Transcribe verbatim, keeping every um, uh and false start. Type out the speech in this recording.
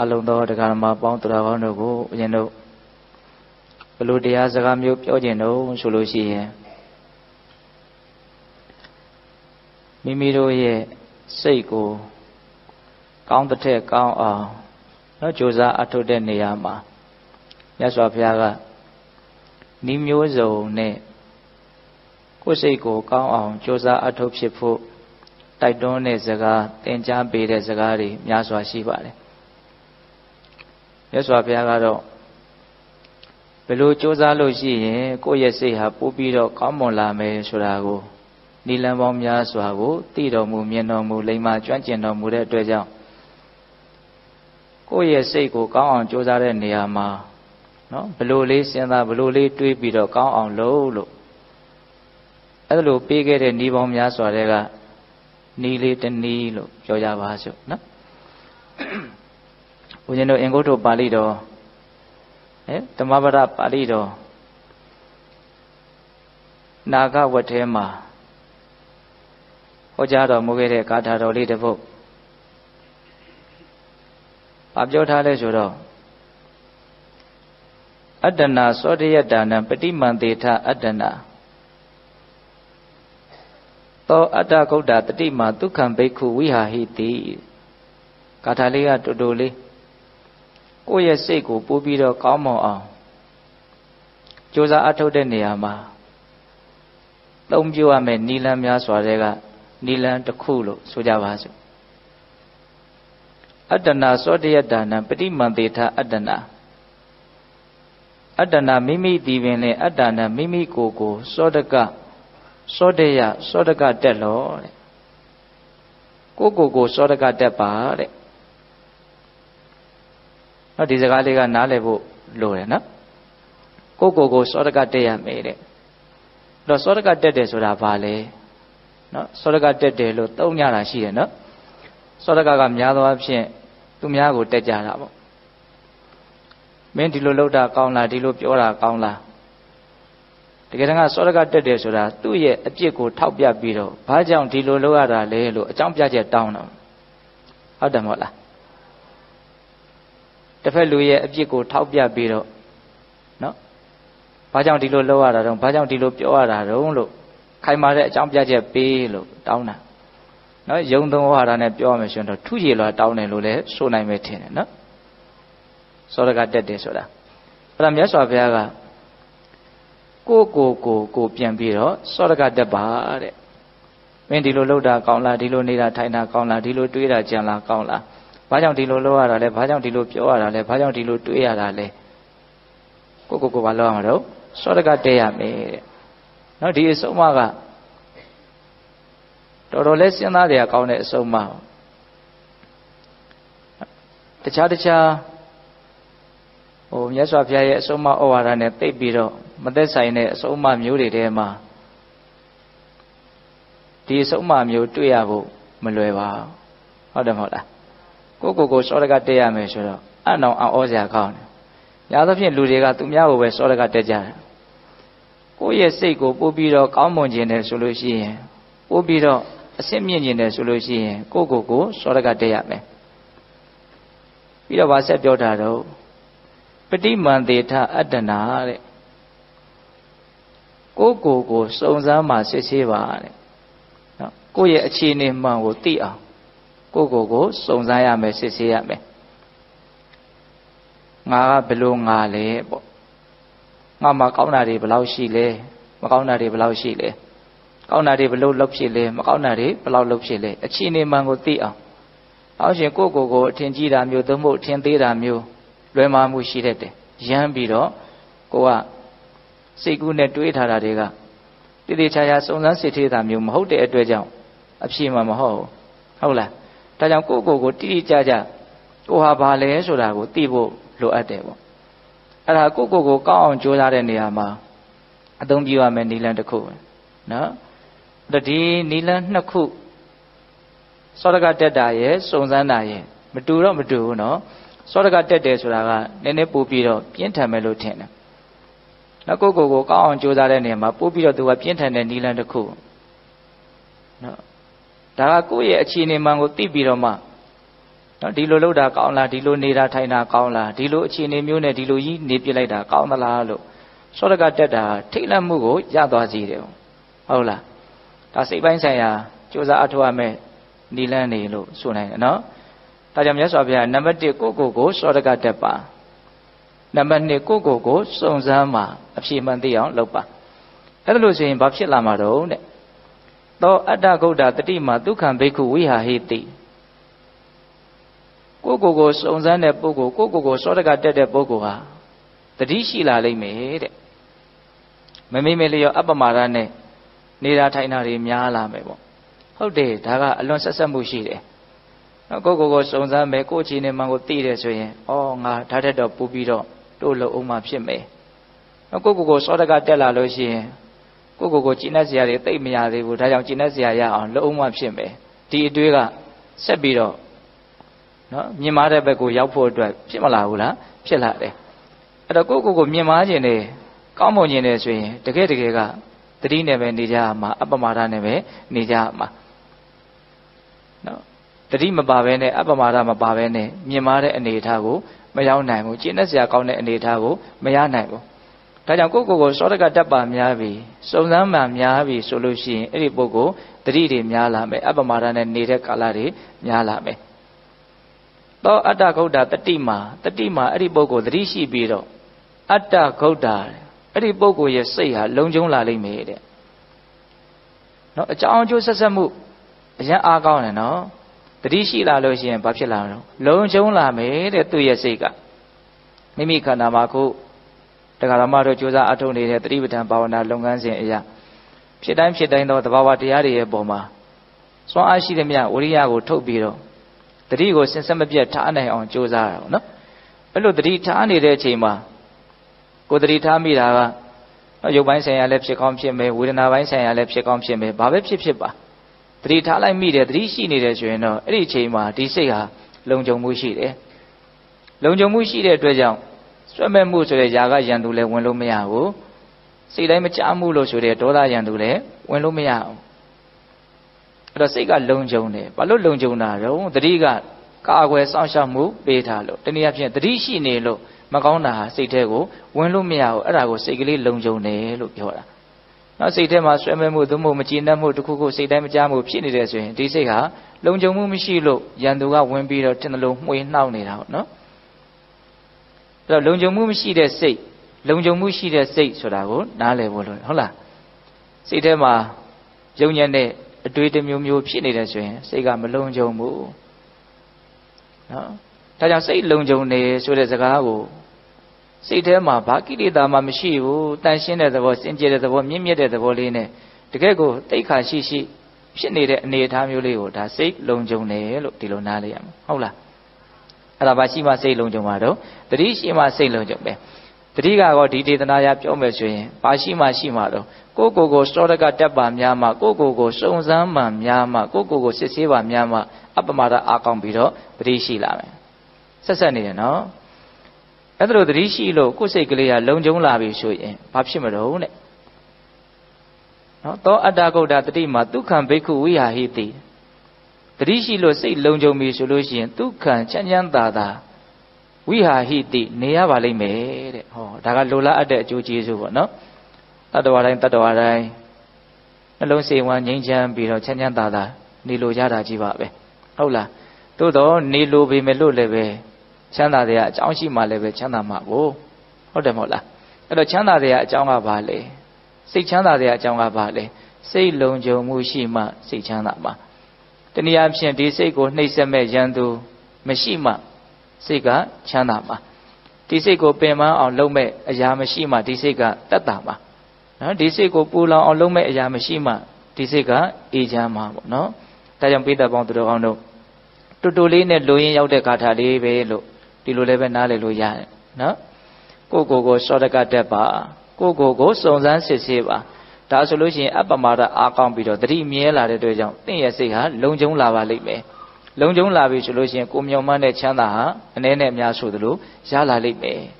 along the Karma bound to the Honor go, you know. Ludia Zagam Yogeno, Sulusi here. Mimiro ye, Seiko, count the take, count all. No Josa Ato Deniama. Yes, Wapiaga. Nimuzo ne. Go Seiko, count all, Josa Ato Shifu. Taidone Zaga, Tenjambi Zagari, Yaswa Shivare. Yes, Wapiaga. Below Josa Lucy, go yes, have Pubido, common lame, Surago. Nilamom Yaswago, Tido Mumiano Mulema, Janjano Mure Dwejao. Go yes, go on Josa and Niama. No, below lace and a below lay to be the cow on low low. A little bigger than Nibom Yaswarega. Nili ten nilo, Joyavaso, no? We know and go to Balido. Eh, the Mabara Balido Naga Watema Ojado Mugere Kataro Lidevo Abjota Lejuro Adana, Sodiadana, Petit Mandita Adana. So ada câu đà tị mà tu kham bê khu vi hà hi tị cả thà li à tu đồ li cô ye sĩ của bố bi đó có mò à cho ra ở đâu đây nè mà đông chiêu à mình ni làm nhà xóa ra cả ni làm được khu lộ số gia hòa số adana số đây adana bỉ mặn tị tha adana adana mimi tị bên này adana mimi cô cô số đó cả Sodaya, Sodaka Dello Gogo go Sodaka Deba. Not Disagaliga Nalevo Lorena Gogo go Sodaka Dea made it. The Sodaka Dede Soda Valley. Not Sodaka Dede Lotomiana Shia, no? Sodaka Miado Absent, Tumiago Dejala. Mentilo Loda Kauna Dilo Piora Kauna. The Ganga Soraga de Sura, two ye, a Chico, Taupia Bido, Pajam Tilo Loara Lelo, a Champia down. Adamola. The fellow ye, a Chico, Taupia Bido. No? Pajam Tilo Loara, Pajam Tilo Piora, Rolo, Kaimara, Champia Pilo, Downer. No, young don't want an abdomination or two yellow down and lule, so I met him, no? Soraga de Sura. But I'm yes of Yaga. Go go go go pian biro soraka dabba de men di lo lou da kaung la di lo nei da thai na kaung la di lo twei da jan la kaung la ba jaung di lo lou ya da le ba jaung di lo pyo ya da le ba jaung di lo twei ya da le go go go ba lou ya ma do soraka de ya me de no di asoma ga tor tor le sin da de ya kaung de asoma tacha tacha ho myat swa phya ye asoma owara ne tait biro မသက်ဆိုင်တဲ့အစုံအမမျိုးတွေထဲမှာဒီအစုံအမမျိုးတွေ့ရဖို့မလွယ်ပါဟုတ်တယ်မဟုတ်လားကိုကိုကိုစောရကတက်ရမယ်ဆိုတော့အနောင်အောင်ဩစရာကောင်းတယ်ညာသဖြင့်လူတွေကသူများကိုပဲစောရကတက်ကြတယ်ကိုယ့်ရဲ့စိတ်ကိုပို့ပြီးတော့ကောင်းမွန်ခြင်းနဲ့ဆိုလို့ရှိရင်ပို့ပြီးတော့အဆင့်မြင့်ခြင်းနဲ့ဆိုလို့ရှိရင်ကိုကိုကိုစောရကတက်ရမယ်ပြီးတော့ဗာဆက်ပြောတာတော့ပဋိမန္တေထအတ္တနာတဲ့ ကိုယ့်ကိုယ်ကိုစုံစမ်းမှစစ်ဆေးပါတဲ့နော်ကိုယ့်ရဲ့အခြေအနေမှန်ကိုသိအောင်ကိုယ့်ကိုယ်ကိုစုံစမ်းရမယ်စစ်ဆေးရမယ်ငါကဘယ်လိုငါလဲပေါ့ငါမှာကောင်းတာတွေဘယ်လောက်ရှိလဲမကောင်းတာတွေဘယ်လောက်လုပ်ရှိလဲအချင်းနေမှန်ကိုသိအောင်အောင်ရှင်ကိုယ့်ကိုယ်ကိုထင်ကြည့်တာမျိုးသို့မဟုတ်ထင်သေးတာမျိုးလွဲမှားမှုရှိတဲ့တဲ့ရမ်းပြီးတော့ကိုက Say good net to it, Haradiga. Did they charge some Sita Mu Hote at Dwejam? Abshima Maho. Hola. Tajam Coco go Tidi Chaja. Oha Bale Sorago, Tibo, Lo Adevo. Ara Coco go Kao and Jola and Yama. I don't give a man Nilan the cool. No? The D Nilan no cool. Soraga dead diet, Sonzanaye. Maduro Madu, no? Soraga dead Soraga, Nene Pupido, Pienta Melotena. Nó cô cô cô có ông ra đây nè mà bố biết được biến thành nền đi lên được cô, đó là cô ấy chỉ nè mà ngồi tiếp bị rồi mà, nó đi lôi lôi đà cạo là đi lôi nề đà thay nà cạo là đi lôi chi nề miêu nề đi lôi gì nề bị lại đà cạo mà là lô sau đó cả đà thích làm mua gối ra tòa gì đều hầu là ta sĩ bánh xe à chỗ ra thua mẹ đi lên nề lô số này nó ta chăm nhớ so với năm vấn đề cố cố cố sau đó cả đẹp à năm vấn đề cố cố cố xong ra mà ấp xí mình thì ông lộc à cái đó là bắp xí làm mà đâu đấy đó ở đa câu đà tới mà tu khám bê khu vi hà hệ tị cô cô cô sống ra nè cô cô cô cô sống ra cả đời đời cô cô à, từ đi xí là lấy mẹ đấy, mẹ mẹ mẹ lấy ở ba mà ra nè, nè ra thay nào thì nhà là mẹ bố, hậu để thà cả luôn sát sát mưu xí đấy, nó cô cô cô sống ra mẹ cô chỉ nè mang cô tì đấy rồi, ô ngà thà thà đọc bùi đó, đôi lỗ ông mà xem mẹ, nó cô cô cô sống ra cả đời là lối xí, cô cô cô chỉ nói gì thì tây mẹ thì vừa thà rằng chỉ nói gì à, lỗ ông mà xem mẹ, thì đuôi cả, sẽ bị đó. Nó miền Mã đây bây giờ giáo phổ rồi, biết mà là u là, biết là đấy. Ở đó cô cô cô miền Mã gì này, có một gì này rồi, thế cái thế cái cả, từ này về Nija mà, Abba Mara này về Nija mà, nó từ mà bà về này, Abba Mara mà bà về này, miền Mã đây này thà cô, mà giáo này cô chỉ nói gì câu này này thà cô, mà giáo này cô. Thế rằng cô cô cô sau đó cả đáp bà mía vì, sau đó mà mía vì solution, ấy bộ cô từ đi mía là mẹ Abba Mara này này cả là đi mía là mẹ. Đó ở đó câu đà tát mà tát mà ở đi bộ cô đi xí bì đó ở đó câu đà ở đi bộ cô giờ xây hà lông giống là lên mề đấy nó cháu chú sát sát mu giờ ăn câu này nó đi xí là lối xí bắp xí là nó lông giống là mề đấy tôi giờ xây cả mình mi khả năng mà cô tất cả làm rồi chú ra ở trong này thì tát đi bên thằng bảo là lông gan gì vậy phía đây phía đây nó tao bảo thì ở đây bỏ mà so ai xí thì mình ở đây ở thâu bì đó Tadi gua sensam belajar tak aneh orang cuza, no? Kalau tadi tak aneh dia cima, kau tadi tak mila, jauh banyak saya lep sekam seme, udah naik saya lep sekam seme, bahaya siapa? Tadi tak lain mila, tadi sini dia cuina, ini cima, di sini, longjong musi deh, longjong musi deh dua jam, semua musuh deh jaga yang dulu lewat lumia, si dah macam mulu sudah doa yang dulu lewat lumia. Đó sẽ cả lông giống này, và lúc lông giống nào rồi, từ đi cả cả quê sang sang mù bê thà luôn, từ nhà chuyện từ đi xí này luôn, mà con nào xây thế cô, quên luôn mèo, ở đâu cô xây cái lì lông giống này luôn kiểu đó, nó xây thế mà xem mấy mù tụi mù mà chín năm mù tụi cô cô xây đây mà cha mù xí này để rồi, thì xây cả lông giống mù mới xí luôn, dân tụi cả quên bì rồi, trên đó luôn quên nâu này đâu, nó, rồi lông giống mù mới xí để xây, lông giống mù xí để xây, sau đó cô đã lấy vô rồi, hả là, xây thế mà giống như này. Đối với miêu miêu phía này là chuyện xây cả một lồng dầu mũ, đó. Ta chẳng xây lồng dầu này rồi là gì cả u, xây thế mà bác kia đi làm mà mình xí u, tan xin là tao xin chơi là tao miếng miếng là tao liền này, thì cái cô thấy khá xí xí, phía này là này tham yêu liều, ta xây lồng dầu này lộ thì lộ na liền, không là, là bác sĩ mà xây lồng dầu mà đâu, từ đi sĩ mà xây lồng dầu bé, từ đi cả gọi đi đi tao nói cho ông về chuyện, bác sĩ mà sĩ mà đâu. Cô cô cô sau đó cả đáp bà mía mà cô cô cô sống ra mà mía mà cô cô cô xí xí bà mía mà ấp mà ra ăn cơm bì đó bì xí là mày, sao sao này nó, cái đó bì xí luôn, cô xây cái này lông giống là bì xui, bắp xí mà đâu này, nó to ở đâu câu đó thì mà tu khám bê khu vi hà hi ti, bì xí luôn xây lông giống bì xui luôn xí, tu khám chăn nhăn đà đà, vi hà hi ti, nea bà lấy mẹ, họ đã cả lô la ở đây chú chỉ rồi nó. Ta đòi đây, ta đòi đây, nó luôn xì qua những chân bị rồi chân chân tà tà, ni lô gia đà chỉ vợ về, đâu là, tôi đó ni lô bị mệt lô lề về, chân tà thì à cháu chỉ mà lề về chân tà mà bố, không được một là, cái đó chân tà thì à cháu ngà bà lề, xí chân tà thì à cháu ngà bà lề, xí lông châu mu xì mà xí chân tà mà, thế này em xem thì xí cô nay xem mẹ chân tu, mẹ xì mà, xí cả chân tà mà, thì xí cô bé mà ở lâu mẹ, già mẹ xì mà thì xí cả tất tà mà. Nó đi xe của Pula ở lông mẹ già mới xí mà đi xe cả y già mà nó ta chẳng biết là bằng từ đâu không đâu tôi tôi lấy này lôi nhau để cả thà đi về lộ đi lôi lên bên nào để lôi già nó cô cô cô sau đây cả đẹp bà cô cô cô sống dáng xịn xịn bà ta số lối gì áp bà mà đã ăn cơm bị rồi thì mía là để đối chồng tiếng nhà xí hả lông giống là bà lấy mẹ lông giống là vì số lối gì cũng nhiều mà để chăn thả anh em nhà số từ lối giá là lấy mẹ